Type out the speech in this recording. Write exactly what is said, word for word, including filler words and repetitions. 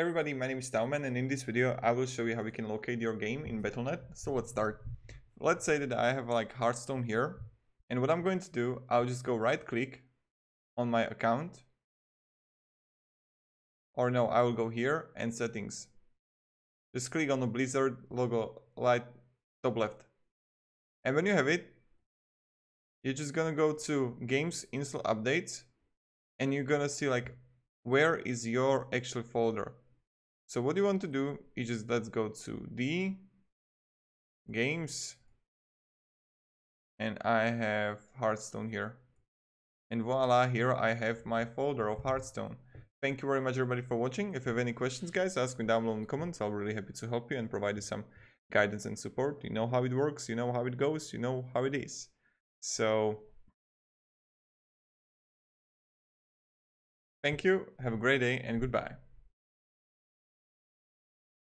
Hey everybody, my name is Tauman, and in this video I will show you how we can locate your game in Battle dot net. So let's start. Let's say that I have like Hearthstone here, and what I'm going to do, I'll just go right click on my account, or no, I will go here and settings. Just click on the Blizzard logo light top left, and when you have it, you're just gonna go to games, install updates, and you're gonna see like where is your actual folder. So what you want to do is just let's go to D games, and I have Hearthstone here, and voila, here I have my folder of Hearthstone. Thank you very much everybody for watching. If you have any questions guys, ask me down below in the comments. I'm really happy to help you and provide you some guidance and support. You know how it works, you know how it goes, you know how it is. So thank you, have a great day, and goodbye.